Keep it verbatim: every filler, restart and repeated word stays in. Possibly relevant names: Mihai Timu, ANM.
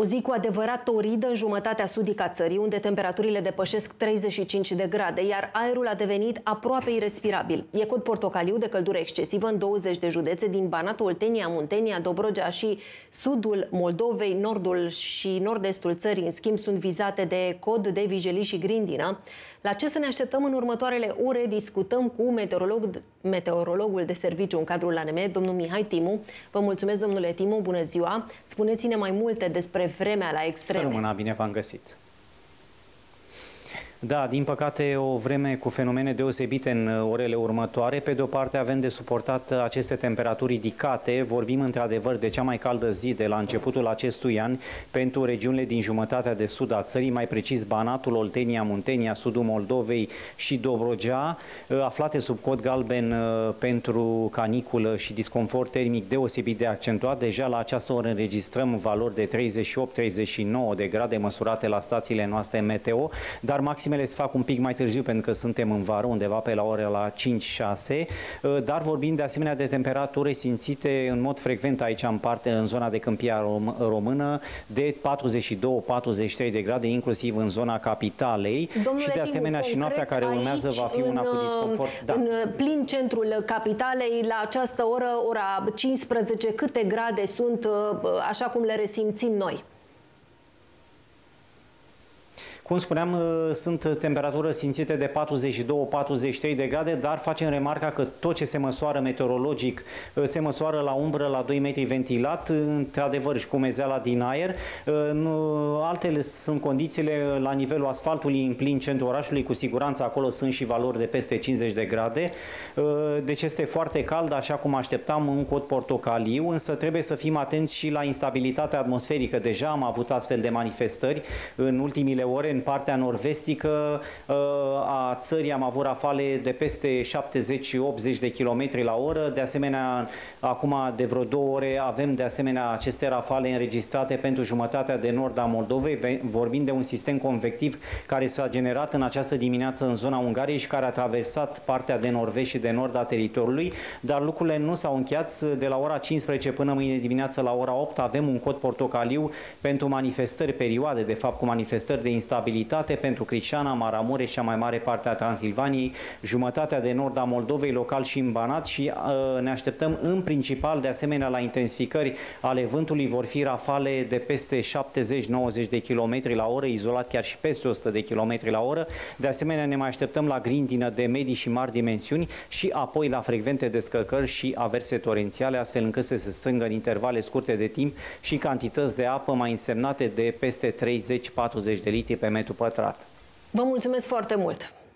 O zi cu adevărat toridă în jumătatea sudică a țării, unde temperaturile depășesc treizeci și cinci de grade, iar aerul a devenit aproape irrespirabil. E cod portocaliu de căldură excesivă în douăzeci de județe din Banat, Oltenia, Muntenia, Dobrogea și sudul Moldovei. Nordul și nord-estul țării, în schimb, sunt vizate de cod de vijelii și grindină. La ce să ne așteptăm în următoarele ore? Discutăm cu meteorolog, meteorologul de serviciu în cadrul A N M, domnul Mihai Timu. Vă mulțumesc, domnule Timu, bună ziua! Spuneți-ne mai multe despre vremea la extreme. Să rămână, bine v-am găsit! Da, din păcate, o vreme cu fenomene deosebite în orele următoare. Pe de o parte, avem de suportat aceste temperaturi ridicate. Vorbim într-adevăr de cea mai caldă zi de la începutul acestui an pentru regiunile din jumătatea de sud a țării, mai precis Banatul, Oltenia, Muntenia, sudul Moldovei și Dobrogea, aflate sub cod galben pentru caniculă și disconfort termic deosebit de accentuat. Deja la această oră înregistrăm valori de treizeci și opt treizeci și nouă de grade măsurate la stațiile noastre meteo, dar maxim Maximele se fac un pic mai târziu pentru că suntem în vară, undeva pe la ore la cinci șase, dar vorbim de asemenea de temperaturi simțite în mod frecvent aici în parte, în zona de Câmpia Română, de patruzeci și doi patruzeci și trei de grade, inclusiv în zona capitalei. Domnule și de asemenea Timu, și noaptea care urmează va fi una în, cu disconfort. Da. În plin centrul capitalei, la această oră, ora cincisprezece, câte grade sunt așa cum le resimțim noi? Cum spuneam, sunt temperaturi simțite de patruzeci și doi patruzeci și trei de grade, dar facem remarca că tot ce se măsoară meteorologic se măsoară la umbră, la doi metri ventilat, într-adevăr și cu mezeala din aer. Altele sunt condițiile la nivelul asfaltului în plin centrul orașului, cu siguranță acolo sunt și valori de peste cincizeci de grade. Deci este foarte cald, așa cum așteptam, un cod portocaliu, însă trebuie să fim atenți și la instabilitatea atmosferică. Deja am avut astfel de manifestări în ultimile ore. În partea nord-vestică a țării am avut rafale de peste șaptezeci și optzeci de kilometri la oră. De asemenea, acum de vreo două ore avem de asemenea aceste rafale înregistrate pentru jumătatea de nord a Moldovei, vorbind de un sistem convectiv care s-a generat în această dimineață în zona Ungariei și care a traversat partea de nord-vest și de nord a teritoriului, dar lucrurile nu s-au încheiat. De la ora cincisprezece până mâine dimineață la ora opt avem un cod portocaliu pentru manifestări, perioade de fapt cu manifestări de instabilitate pentru Crișana, Maramureș și a mai mare parte a Transilvaniei, jumătatea de nord a Moldovei, local și în Banat, și uh, ne așteptăm în principal de asemenea la intensificări ale vântului. Vor fi rafale de peste șaptezeci nouăzeci de kilometri la oră, izolat chiar și peste o sută de kilometri la oră. De asemenea ne mai așteptăm la grindină de medii și mari dimensiuni și apoi la frecvente descărcări și averse torențiale, astfel încât să se strângă în intervale scurte de timp și cantități de apă mai însemnate de peste treizeci patruzeci de litri pe metru pătrat. Vă mulțumesc foarte mult!